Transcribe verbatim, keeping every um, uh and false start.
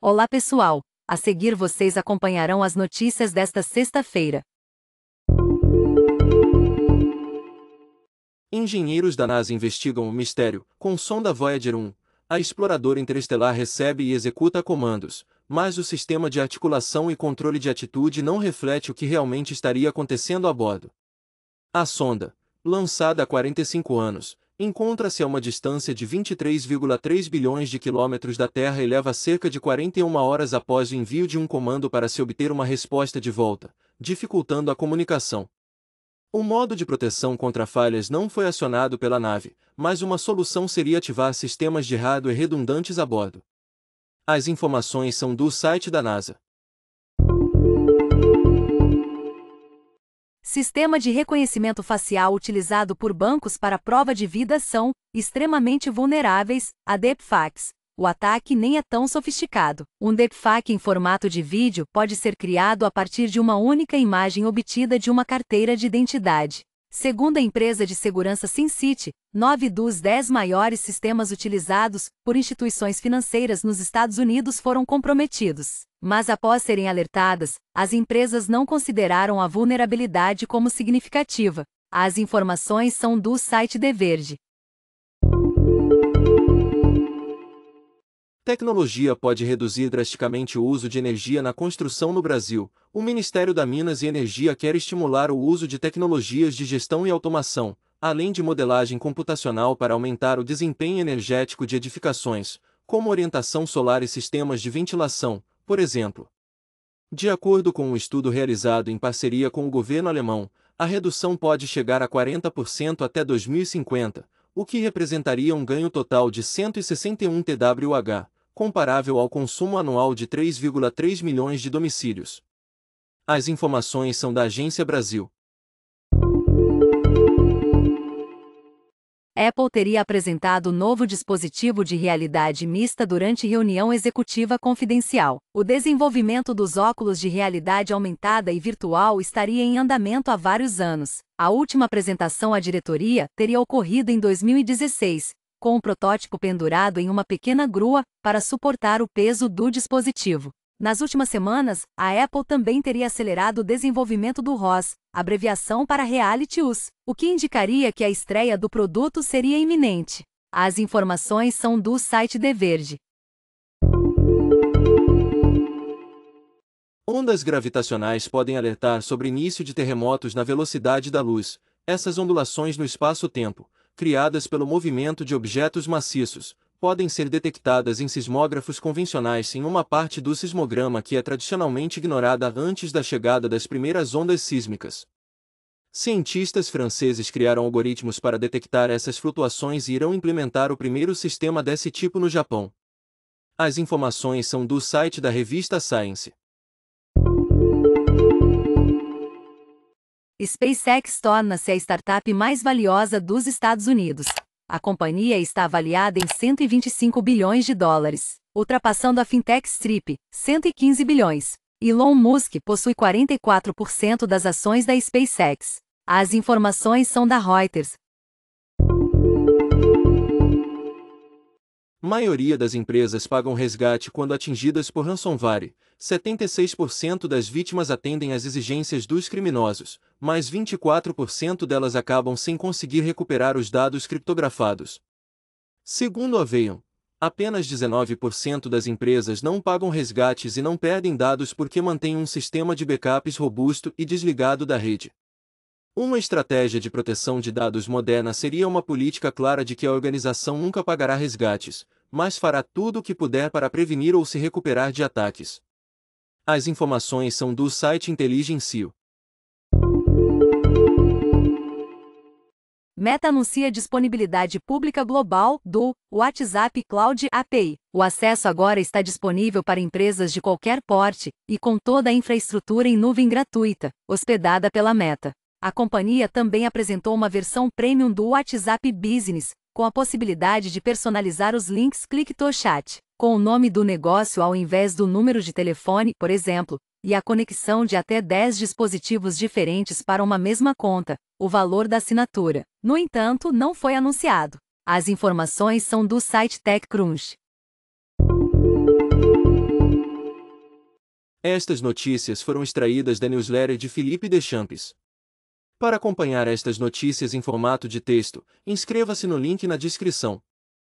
Olá pessoal, a seguir vocês acompanharão as notícias desta sexta-feira. Engenheiros da NASA investigam o mistério, com sonda Voyager um. A exploradora interestelar recebe e executa comandos, mas o sistema de articulação e controle de atitude não reflete o que realmente estaria acontecendo a bordo. A sonda, lançada há quarenta e cinco anos, encontra-se a uma distância de vinte e três vírgula três bilhões de quilômetros da Terra e leva cerca de quarenta e uma horas após o envio de um comando para se obter uma resposta de volta, dificultando a comunicação. O modo de proteção contra falhas não foi acionado pela nave, mas uma solução seria ativar sistemas de hardware redundantes a bordo. As informações são do site da NASA. Sistema de reconhecimento facial utilizado por bancos para prova de vida são extremamente vulneráveis a deepfakes. O ataque nem é tão sofisticado. Um deepfake em formato de vídeo pode ser criado a partir de uma única imagem obtida de uma carteira de identidade. Segundo a empresa de segurança Sensity, nove dos dez maiores sistemas utilizados por instituições financeiras nos Estados Unidos foram comprometidos. Mas após serem alertadas, as empresas não consideraram a vulnerabilidade como significativa. As informações são do site The Verge. Tecnologia pode reduzir drasticamente o uso de energia na construção no Brasil. O Ministério da Minas e Energia quer estimular o uso de tecnologias de gestão e automação, além de modelagem computacional para aumentar o desempenho energético de edificações, como orientação solar e sistemas de ventilação, por exemplo. De acordo com um estudo realizado em parceria com o governo alemão, a redução pode chegar a quarenta por cento até dois mil e cinquenta, o que representaria um ganho total de cento e sessenta e um terawatt-horas. Comparável ao consumo anual de três vírgula três milhões de domicílios. As informações são da Agência Brasil. Apple teria apresentado novo dispositivo de realidade mista durante reunião executiva confidencial. O desenvolvimento dos óculos de realidade aumentada e virtual estaria em andamento há vários anos. A última apresentação à diretoria teria ocorrido em dois mil e dezesseis. Com um protótipo pendurado em uma pequena grua, para suportar o peso do dispositivo. Nas últimas semanas, a Apple também teria acelerado o desenvolvimento do R O S, abreviação para RealityOS, o que indicaria que a estreia do produto seria iminente. As informações são do site The Verge. Ondas gravitacionais podem alertar sobre início de terremotos na velocidade da luz. Essas ondulações no espaço-tempo, criadas pelo movimento de objetos maciços, podem ser detectadas em sismógrafos convencionais em uma parte do sismograma que é tradicionalmente ignorada antes da chegada das primeiras ondas sísmicas. Cientistas franceses criaram algoritmos para detectar essas flutuações e irão implementar o primeiro sistema desse tipo no Japão. As informações são do site da revista Science. SpaceX torna-se a startup mais valiosa dos Estados Unidos. A companhia está avaliada em cento e vinte e cinco bilhões de dólares, ultrapassando a fintech Stripe, cento e quinze bilhões. Elon Musk possui quarenta e quatro por cento das ações da SpaceX. As informações são da Reuters. A maioria das empresas pagam resgate quando atingidas por ransomware. setenta e seis por cento das vítimas atendem às exigências dos criminosos, mas vinte e quatro por cento delas acabam sem conseguir recuperar os dados criptografados. Segundo a Veeam, apenas dezenove por cento das empresas não pagam resgates e não perdem dados porque mantêm um sistema de backups robusto e desligado da rede. Uma estratégia de proteção de dados moderna seria uma política clara de que a organização nunca pagará resgates, mas fará tudo o que puder para prevenir ou se recuperar de ataques. As informações são do site Intelligence ponto i o. Meta anuncia a disponibilidade pública global do WhatsApp Cloud A P I. O acesso agora está disponível para empresas de qualquer porte e com toda a infraestrutura em nuvem gratuita, hospedada pela Meta. A companhia também apresentou uma versão premium do WhatsApp Business, com a possibilidade de personalizar os links click-to-chat, com o nome do negócio ao invés do número de telefone, por exemplo, e a conexão de até dez dispositivos diferentes para uma mesma conta. O valor da assinatura, no entanto, não foi anunciado. As informações são do site TechCrunch. Estas notícias foram extraídas da newsletter de Felipe Deschamps. Para acompanhar estas notícias em formato de texto, inscreva-se no link na descrição.